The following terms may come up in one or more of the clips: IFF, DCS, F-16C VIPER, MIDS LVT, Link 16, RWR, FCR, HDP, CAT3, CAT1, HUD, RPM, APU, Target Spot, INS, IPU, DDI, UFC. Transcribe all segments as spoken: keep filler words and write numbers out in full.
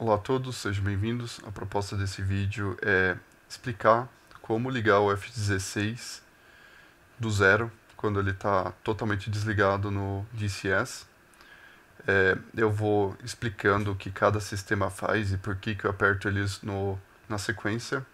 Olá a todos, sejam bem-vindos. A proposta desse vídeo é explicar como ligar o F dezesseis do zero quando ele está totalmente desligado no D C S. É, eu vou explicando o que cada sistema faz e por que que eu aperto eles no, na sequência.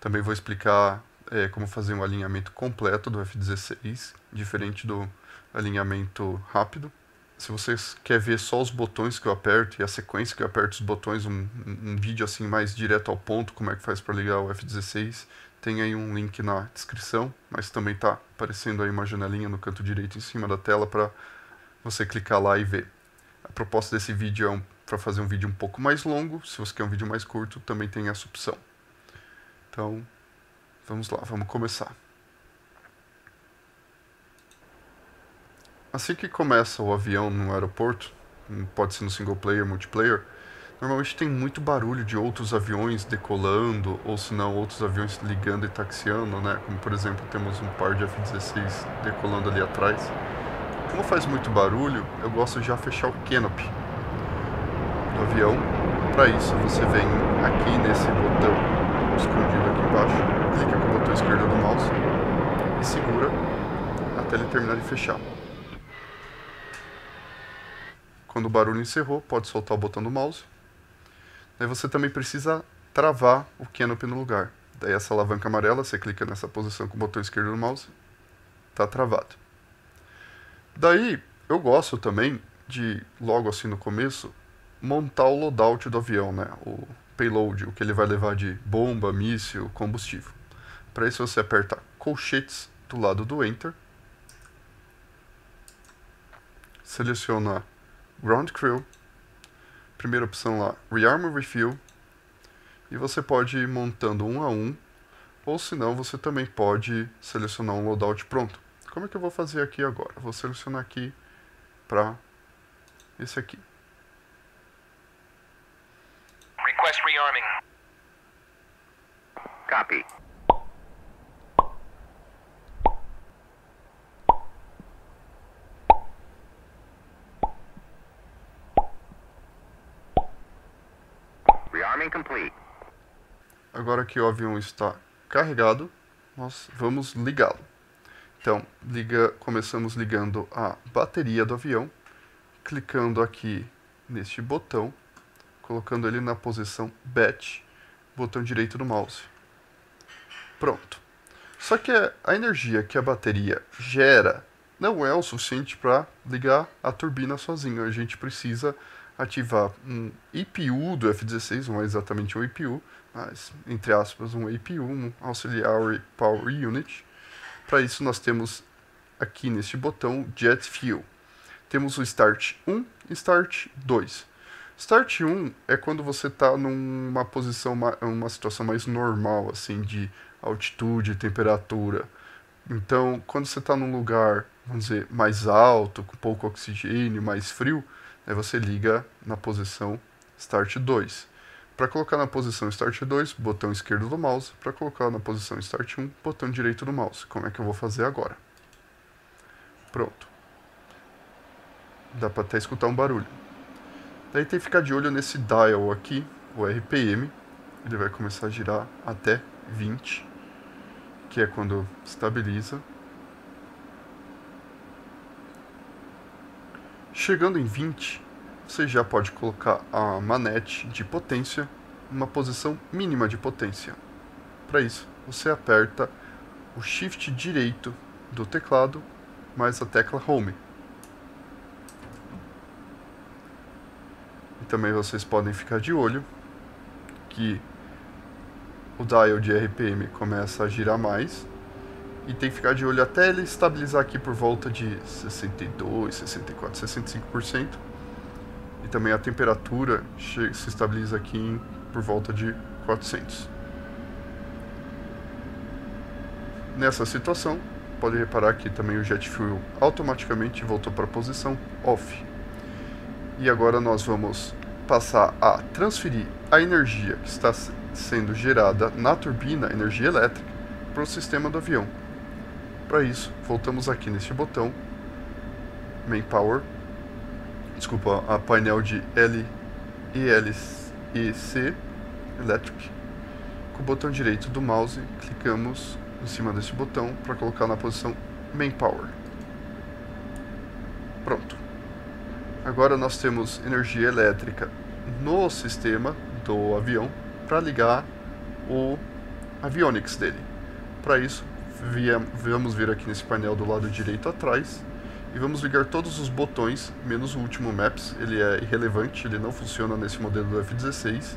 Também vou explicar é, como fazer um alinhamento completo do F dezesseis, diferente do alinhamento rápido. Se você quer ver só os botões que eu aperto e a sequência que eu aperto os botões, um, um vídeo assim mais direto ao ponto, como é que faz para ligar o F dezesseis, tem aí um link na descrição, mas também está aparecendo aí uma janelinha no canto direito em cima da tela para você clicar lá e ver. A proposta desse vídeo é um, para fazer um vídeo um pouco mais longo. Se você quer um vídeo mais curto, também tem essa opção. Então, vamos lá, vamos começar. Assim que começa o avião no aeroporto, pode ser no single player, multiplayer, normalmente tem muito barulho de outros aviões decolando, ou se não, outros aviões ligando e taxiando, né? Como por exemplo, temos um par de F dezesseis decolando ali atrás. Como faz muito barulho, eu gosto de já fechar o canopy do avião. Para isso, você vem aqui nesse botão escondido aqui embaixo, clica com o botão esquerdo do mouse e segura até ele terminar de fechar. Quando o barulho encerrou, pode soltar o botão do mouse. Daí você também precisa travar o canopy no lugar. Daí essa alavanca amarela, você clica nessa posição com o botão esquerdo do mouse, está travado. Daí eu gosto também de, logo assim no começo, montar o loadout do avião, né? O payload, o que ele vai levar de bomba, míssil, combustível. Para isso você aperta colchetes do lado do Enter, seleciona Ground Crew, primeira opção lá, Rearm and Refuel, e você pode ir montando um a um, ou se não, você também pode selecionar um loadout pronto. Como é que eu vou fazer aqui agora? Vou selecionar aqui para esse aqui. Request rearming. Copy. Agora que o avião está carregado, nós vamos ligá-lo. Então, liga, começamos ligando a bateria do avião, clicando aqui neste botão, colocando ele na posição Batch, botão direito do mouse. Pronto. Só que a energia que a bateria gera não é o suficiente para ligar a turbina sozinho. A gente precisa ativar um I P U do F dezesseis, não é exatamente um I P U, mas, entre aspas, um A P U, um Auxiliary Power Unit. Para isso nós temos aqui neste botão Jet Fuel. Temos o Start um e Start dois. Start um é quando você está numa posição, uma situação mais normal, assim, de altitude e temperatura. Então, quando você está num lugar, vamos dizer, mais alto, com pouco oxigênio, mais frio, aí você liga na posição Start dois. Para colocar na posição Start dois, botão esquerdo do mouse. Para colocar na posição Start um, botão direito do mouse. Como é que eu vou fazer agora? Pronto. Dá para até escutar um barulho. Daí tem que ficar de olho nesse dial aqui, o R P M. Ele vai começar a girar até vinte, que é quando estabiliza. Chegando em vinte, você já pode colocar a manete de potência numa posição mínima de potência. Para isso, você aperta o Shift direito do teclado mais a tecla Home. E também vocês podem ficar de olho que o dial de R P M começa a girar mais. E tem que ficar de olho até ele estabilizar aqui por volta de sessenta e dois, sessenta e quatro, sessenta e cinco por cento. E também a temperatura se estabiliza aqui em, por volta de quatrocentos. Nessa situação, pode reparar que também o Jet Fuel automaticamente voltou para a posição Off. E agora nós vamos passar a transferir a energia que está sendo gerada na turbina, energia elétrica, para o sistema do avião. Para isso, voltamos aqui neste botão, Main Power, desculpa, a painel de L e L E C Electric. Com o botão direito do mouse, clicamos em cima desse botão para colocar na posição Main Power. Pronto. Agora nós temos energia elétrica no sistema do avião para ligar o avionics dele. Para isso, vamos vir aqui nesse painel do lado direito atrás e vamos ligar todos os botões, menos o último Maps, ele é irrelevante, ele não funciona nesse modelo do F dezesseis.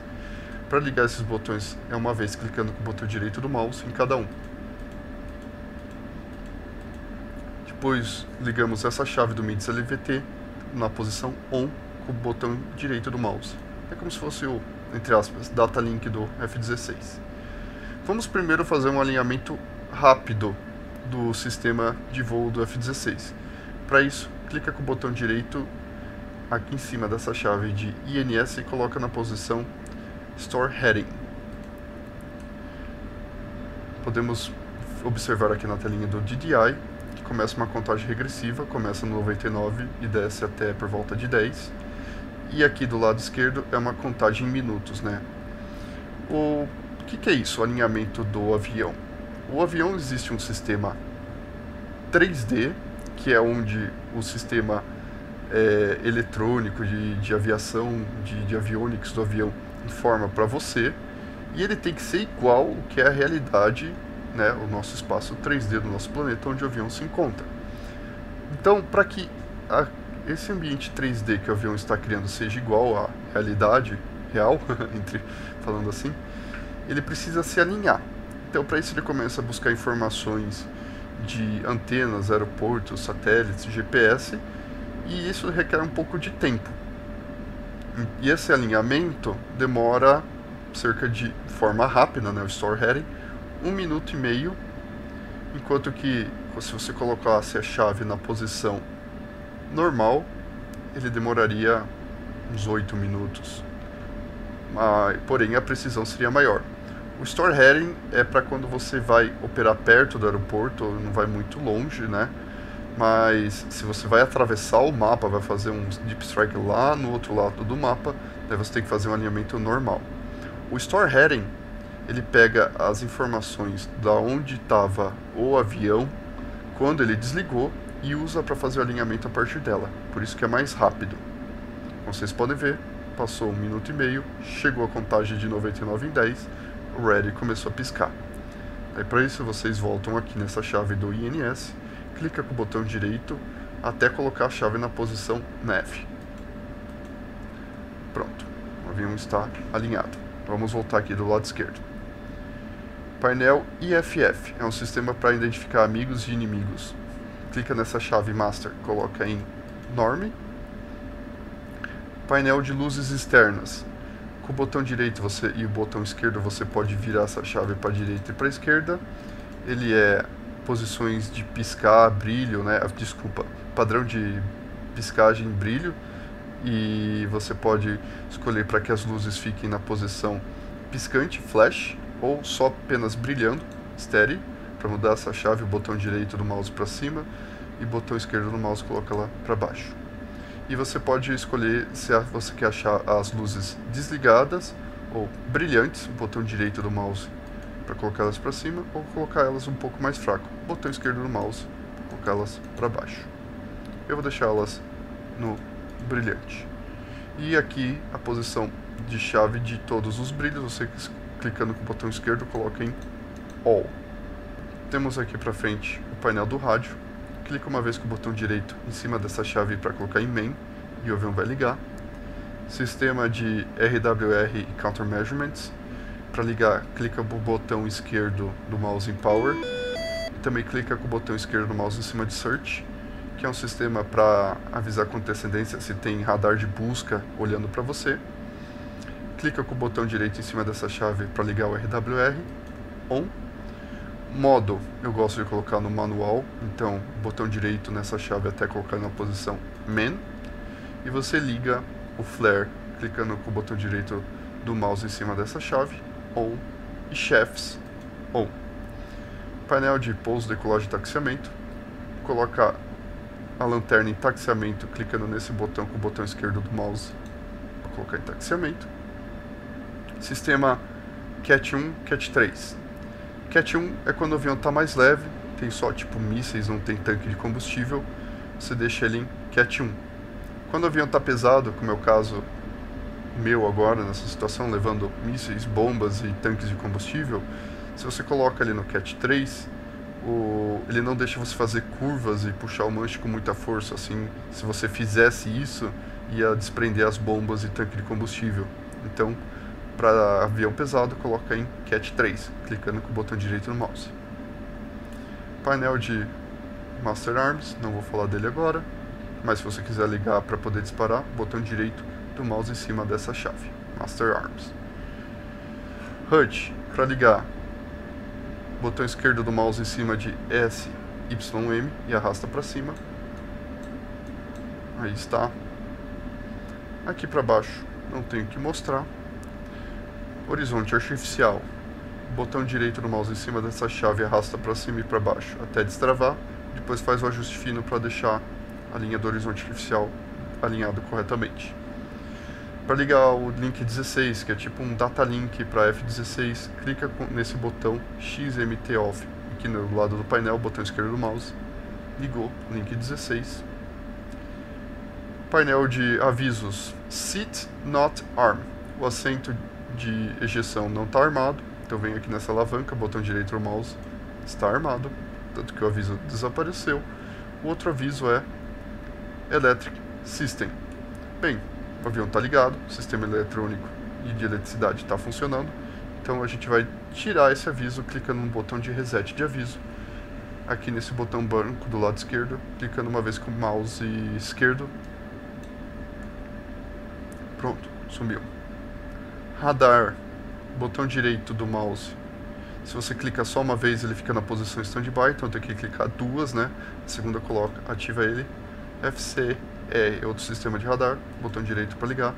Para ligar esses botões é uma vez clicando com o botão direito do mouse em cada um. Depois ligamos essa chave do MIDS L V T na posição ON com o botão direito do mouse. É como se fosse o, entre aspas, data link do F dezesseis. Vamos primeiro fazer um alinhamento rápido do sistema de voo do F dezesseis. Para isso, clica com o botão direito aqui em cima dessa chave de I N S e coloca na posição Store Heading. Podemos observar aqui na telinha do D D I que começa uma contagem regressiva, começa no noventa e nove e desce até por volta de dez. E aqui do lado esquerdo é uma contagem em minutos, né? O que, que é isso, o alinhamento do avião? O avião existe um sistema três D, que é onde o sistema é, eletrônico de, de aviação, de, de avionics do avião informa para você, e ele tem que ser igual ao que é a realidade, né, o nosso espaço três D do nosso planeta, onde o avião se encontra. Então, para que a, esse ambiente três D que o avião está criando seja igual à realidade real, entre, falando assim, ele precisa se alinhar. Então, para isso ele começa a buscar informações de antenas, aeroportos, satélites, G P S, e isso requer um pouco de tempo. E esse alinhamento demora cerca de, forma rápida, né, o Store Heading, um minuto e meio, enquanto que se você colocasse a chave na posição normal, ele demoraria uns oito minutos, mas, porém a precisão seria maior. O Store Heading é para quando você vai operar perto do aeroporto, não vai muito longe, né? Mas se você vai atravessar o mapa, vai fazer um Deep Strike lá no outro lado do mapa, daí você tem que fazer um alinhamento normal. O Store Heading, ele pega as informações da onde estava o avião, quando ele desligou, e usa para fazer o alinhamento a partir dela. Por isso que é mais rápido. Como vocês podem ver, passou um minuto e meio, chegou a contagem de noventa e nove em dez, o Ready começou a piscar. Aí para isso vocês voltam aqui nessa chave do I N S, clica com o botão direito até colocar a chave na posição Nav. Pronto, o avião está alinhado. Vamos voltar aqui do lado esquerdo. Painel I F F, é um sistema para identificar amigos e inimigos. Clica nessa chave Master, coloca em Norm. Painel de luzes externas. Com o botão direito você, e o botão esquerdo você pode virar essa chave para a direita e para a esquerda. Ele é posições de piscar, brilho, né? Desculpa, padrão de piscagem, brilho. E você pode escolher para que as luzes fiquem na posição piscante, flash, ou só apenas brilhando, steady. Para mudar essa chave, o botão direito do mouse para cima e o botão esquerdo do mouse coloca lá para baixo. E você pode escolher se você quer achar as luzes desligadas ou brilhantes, o botão direito do mouse para colocar elas para cima, ou colocar elas um pouco mais fraco, o botão esquerdo do mouse para colocar elas para baixo. Eu vou deixar elas no brilhante. E aqui a posição de chave de todos os brilhos, você clicando com o botão esquerdo coloca em All. Temos aqui para frente o painel do rádio. Clica uma vez com o botão direito em cima dessa chave para colocar em Main e o avião vai ligar. Sistema de R W R e Counter Measurements. Para ligar, clica com o botão esquerdo do mouse em Power. E também clica com o botão esquerdo do mouse em cima de Search, que é um sistema para avisar com antecedência se tem radar de busca olhando para você. Clica com o botão direito em cima dessa chave para ligar o R W R. On. Modo, eu gosto de colocar no manual, então botão direito nessa chave até colocar na posição Man, e você liga o flare clicando com o botão direito do mouse em cima dessa chave, On, e Chefs, On. Painel de pouso, decolagem e taxiamento, coloca a lanterna em taxiamento clicando nesse botão com o botão esquerdo do mouse para colocar em taxiamento, sistema CAT um, CAT três. CAT um é quando o avião está mais leve, tem só tipo mísseis, não tem tanque de combustível, você deixa ele em CAT um. Quando o avião está pesado, como é o caso meu agora nessa situação, levando mísseis, bombas e tanques de combustível, se você coloca ele no CAT três, o... ele não deixa você fazer curvas e puxar o manche com muita força, assim, se você fizesse isso, ia desprender as bombas e tanque de combustível. Então, para avião pesado, coloca em CAT três, clicando com o botão direito no mouse. Painel de Master Arms, não vou falar dele agora, mas se você quiser ligar para poder disparar, botão direito do mouse em cima dessa chave, Master Arms. H U D, para ligar, botão esquerdo do mouse em cima de S Y M e arrasta para cima. Aí está. Aqui para baixo não tenho que mostrar. Horizonte artificial, botão direito do mouse em cima dessa chave, arrasta para cima e para baixo até destravar. Depois faz o ajuste fino para deixar a linha do horizonte artificial alinhado corretamente. Para ligar o Link dezesseis, que é tipo um data link para F dezesseis, clica nesse botão X M T off, aqui no lado do painel, botão esquerdo do mouse, ligou, Link dezesseis. Painel de avisos, Seat Not Arm, o assento de ejeção não está armado, então vem aqui nessa alavanca, botão direito do mouse, está armado, tanto que o aviso desapareceu. O outro aviso é Electric System. Bem, o avião está ligado, o sistema eletrônico e de eletricidade está funcionando, então a gente vai tirar esse aviso clicando no botão de reset de aviso, aqui nesse botão branco do lado esquerdo, clicando uma vez com o mouse esquerdo, pronto, sumiu. Radar, botão direito do mouse, se você clica só uma vez ele fica na posição standby, então tem que clicar duas, né? A segunda coloca, ativa ele, F C R. É outro sistema de radar, botão direito para ligar.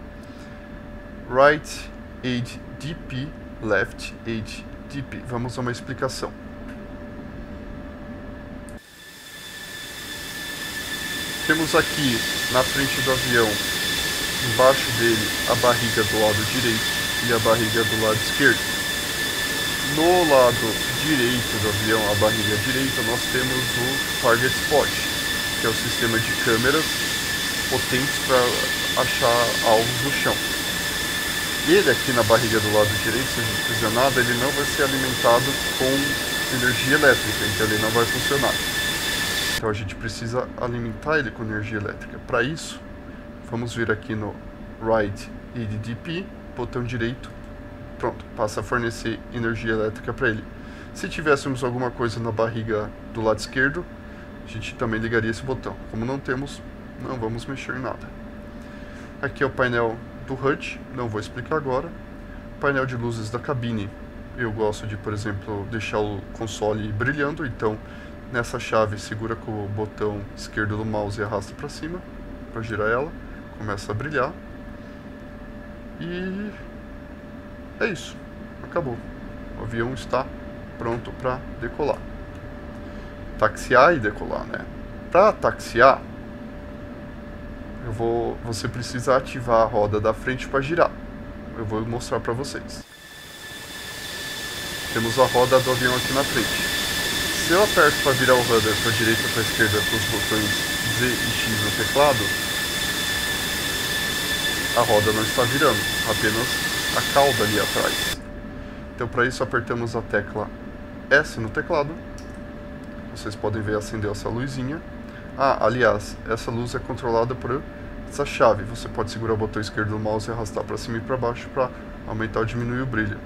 Right H D P, Left H D P. Vamos a uma explicação. Temos aqui na frente do avião, embaixo dele, a barriga do lado direito e a barriga do lado esquerdo. No lado direito do avião, a barriga direita, nós temos o Target Spot, que é o sistema de câmeras potentes para achar alvos no chão. Ele aqui na barriga do lado direito, se não fizer nada, ele não vai ser alimentado com energia elétrica, então ele não vai funcionar. Então a gente precisa alimentar ele com energia elétrica. Para isso, vamos vir aqui no Right H D P, botão direito, pronto, passa a fornecer energia elétrica para ele. Se tivéssemos alguma coisa na barriga do lado esquerdo, a gente também ligaria esse botão. Como não temos, não vamos mexer em nada. Aqui é o painel do H U D, não vou explicar agora. Painel de luzes da cabine. Eu gosto de, por exemplo, deixar o console brilhando, então nessa chave segura com o botão esquerdo do mouse e arrasta para cima, para girar ela, começa a brilhar. E é isso, acabou. O avião está pronto para decolar. Taxiar e decolar, né? Para taxiar, Eu vou, você precisa ativar a roda da frente para girar. Eu vou mostrar para vocês. Temos a roda do avião aqui na frente. Se eu aperto para virar o rudder para a direita ou para a esquerda com os botões Z e X no teclado, a roda não está virando, apenas a cauda ali atrás. Então para isso apertamos a tecla S no teclado. Vocês podem ver acender essa luzinha. Ah, aliás, essa luz é controlada por essa chave. Você pode segurar o botão esquerdo do mouse e arrastar para cima e para baixo para aumentar ou diminuir o brilho.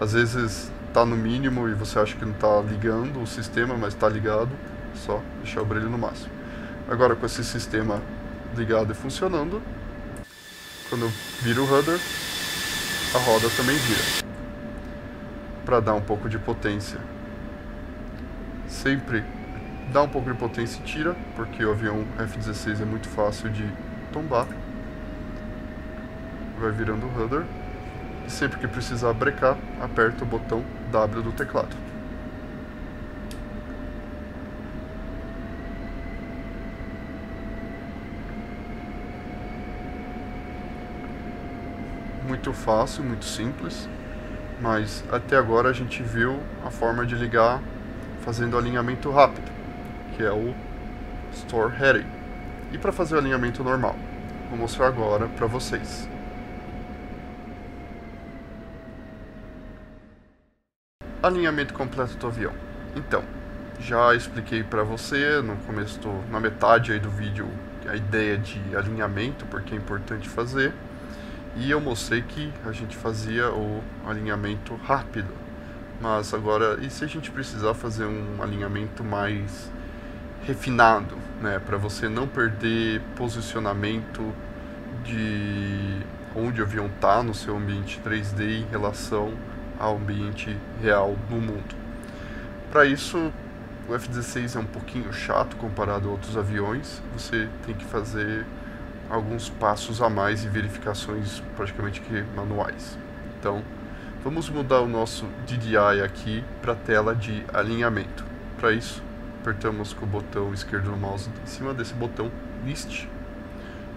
Às vezes está no mínimo e você acha que não está ligando o sistema, mas está ligado. Só deixar o brilho no máximo. Agora com esse sistema ligado e funcionando, quando eu viro o rudder, a roda também vira. Para dar um pouco de potência, sempre dá um pouco de potência e tira, porque o avião F dezesseis é muito fácil de tombar. Vai virando o rudder. E sempre que precisar brecar, aperta o botão W do teclado. Muito muito fácil, muito simples, mas até agora a gente viu a forma de ligar fazendo alinhamento rápido, que é o Store Heading. E para fazer o alinhamento normal, vou mostrar agora para vocês. Alinhamento completo do avião. Então, já expliquei para você no começo, do, na metade aí do vídeo, a ideia de alinhamento, porque é importante fazer. E eu mostrei que a gente fazia o alinhamento rápido. Mas agora, e se a gente precisar fazer um alinhamento mais refinado, né, para você não perder posicionamento de onde o avião está no seu ambiente três D em relação ao ambiente real do mundo. Para isso, o F dezesseis é um pouquinho chato comparado a outros aviões. Você tem que fazer alguns passos a mais e verificações praticamente que manuais. Então, vamos mudar o nosso D D I aqui para a tela de alinhamento. Para isso, apertamos com o botão esquerdo do mouse em cima desse botão List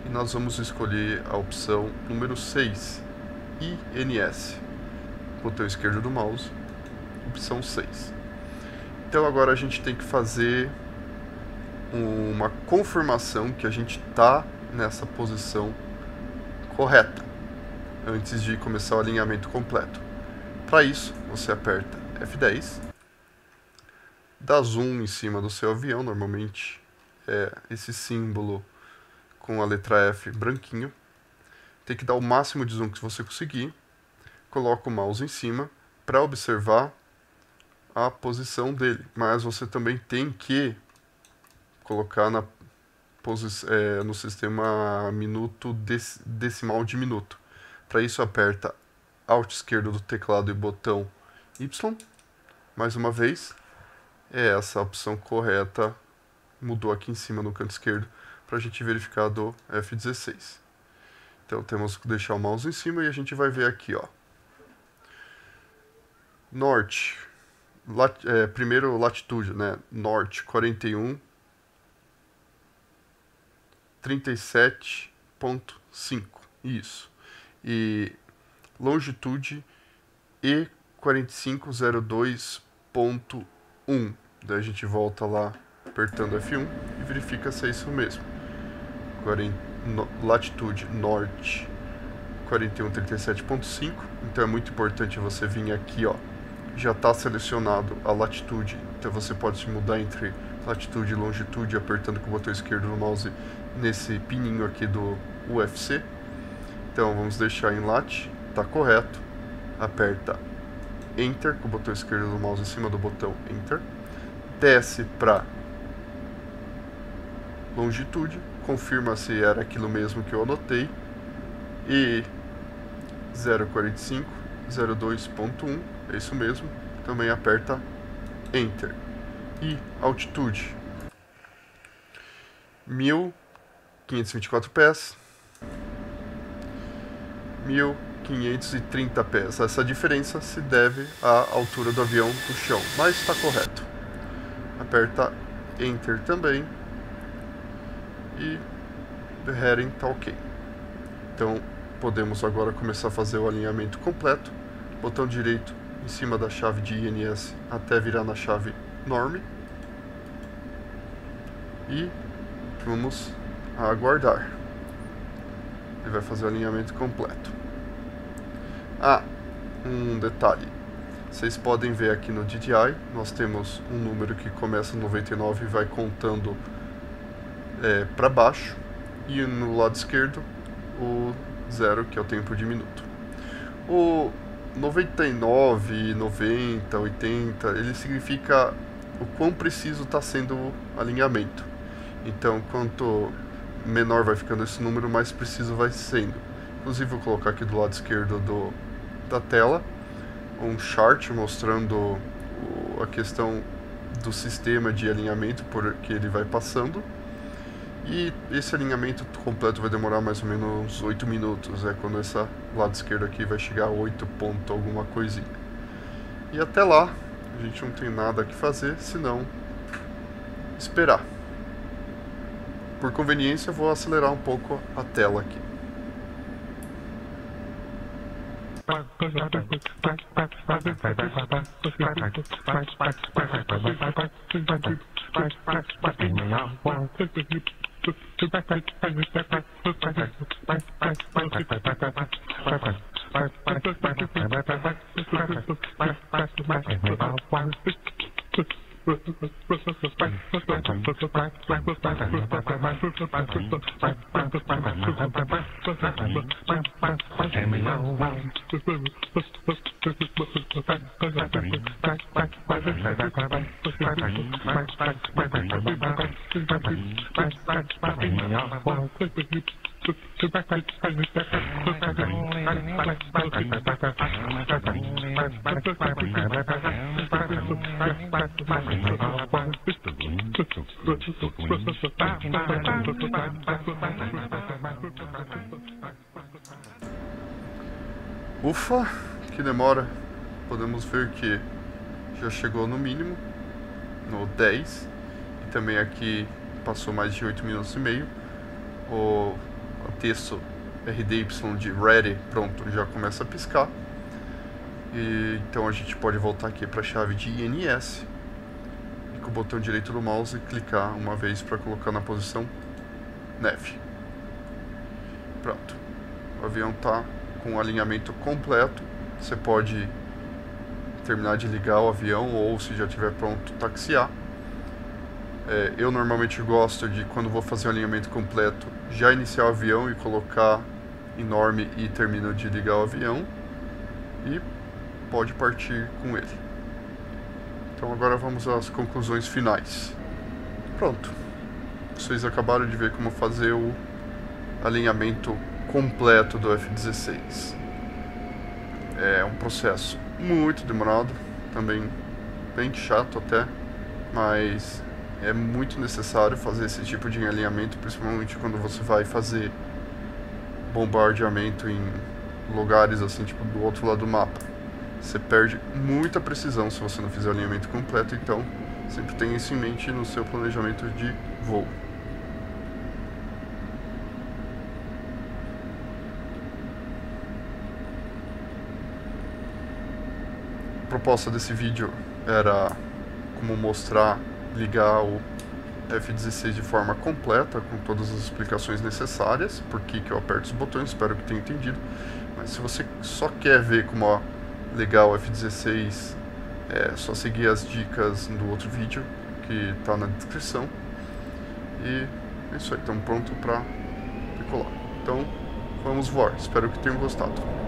e nós vamos escolher a opção número seis, I N S. Botão esquerdo do mouse, opção seis. Então agora a gente tem que fazer uma confirmação que a gente está nessa posição correta antes de começar o alinhamento completo. Para isso, você aperta F dez, dá zoom em cima do seu avião, normalmente é esse símbolo com a letra F branquinho. Tem que dar o máximo de zoom que você conseguir. Coloca o mouse em cima para observar a posição dele, mas você também tem que colocar na é, no sistema minuto dec decimal de minuto. Para isso aperta Alt esquerdo do teclado e botão Y. Mais uma vez, é essa a opção correta, mudou aqui em cima no canto esquerdo para a gente verificar do F dezesseis. Então temos que deixar o mouse em cima e a gente vai ver aqui, ó. Norte, lat, é, primeiro latitude, né? Norte quarenta e um, trinta e sete ponto cinco, isso. E longitude E quatro cinco zero dois ponto um. Daí a gente volta lá apertando F um e verifica se é isso mesmo. quarenta, no, latitude norte quarenta e um, trinta e sete ponto cinco. Então é muito importante você vir aqui, ó. Já está selecionado a latitude, então você pode mudar entre latitude e longitude apertando com o botão esquerdo do mouse nesse pininho aqui do U F C. Então vamos deixar em lat, está correto, aperta Enter com o botão esquerdo do mouse em cima do botão Enter, desce para longitude, confirma se era aquilo mesmo que eu anotei, e zero quarenta e cinco, zero dois ponto um. É isso mesmo, também aperta Enter. E altitude mil quinhentos e vinte e quatro pés, mil quinhentos e trinta pés. Essa diferença se deve à altura do avião do chão, mas está correto. Aperta Enter também e the heading está ok. Então podemos agora começar a fazer o alinhamento completo. Botão direito em cima da chave de I N S até virar na chave Norm e vamos aguardar. Ele vai fazer o alinhamento completo. Ah, um detalhe, vocês podem ver aqui no D D I nós temos um número que começa em noventa e nove e vai contando é, para baixo, e no lado esquerdo o zero, que é o tempo de minuto. O noventa e nove, noventa, oitenta, ele significa o quão preciso está sendo o alinhamento. Então, quanto menor vai ficando esse número, mais preciso vai sendo. Inclusive, vou colocar aqui do lado esquerdo do, da tela um chart mostrando a questão do sistema de alinhamento por que ele vai passando. E esse alinhamento completo vai demorar mais ou menos oito minutos, é quando esse lado esquerdo aqui vai chegar a oito ponto alguma coisinha. E até lá, a gente não tem nada que fazer, senão esperar. Por conveniência, eu vou acelerar um pouco a tela aqui. Ufa, que demora. Podemos ver que já chegou no mínimo, no dez, e também aqui passou mais de oito minutos e meio. O, o texto R D Y de ready, pronto, já começa a piscar. E então a gente pode voltar aqui para a chave de I N S e com o botão direito do mouse e clicar uma vez para colocar na posição neve. Pronto, o avião está com o alinhamento completo. Você pode terminar de ligar o avião ou, se já estiver pronto, taxiar. É, eu normalmente gosto de, quando vou fazer o alinhamento completo, já iniciar o avião e colocar em norm e termino de ligar o avião e pode partir com ele. Então agora vamos às conclusões finais. Pronto, vocês acabaram de ver como fazer o alinhamento completo do F dezesseis. É um processo muito demorado, também bem chato até, mas é muito necessário fazer esse tipo de alinhamento, principalmente quando você vai fazer bombardeamento em lugares assim, tipo do outro lado do mapa. Você perde muita precisão se você não fizer o alinhamento completo, então sempre tenha isso em mente no seu planejamento de voo. A proposta desse vídeo era como mostrar, ligar o F dezesseis de forma completa, com todas as explicações necessárias, por que que eu aperto os botões, espero que tenha entendido. Mas se você só quer ver como ligar o F dezesseis, é só seguir as dicas do outro vídeo que está na descrição. E é isso aí, estamos prontos para decolar. Então, vamos voar, espero que tenham gostado.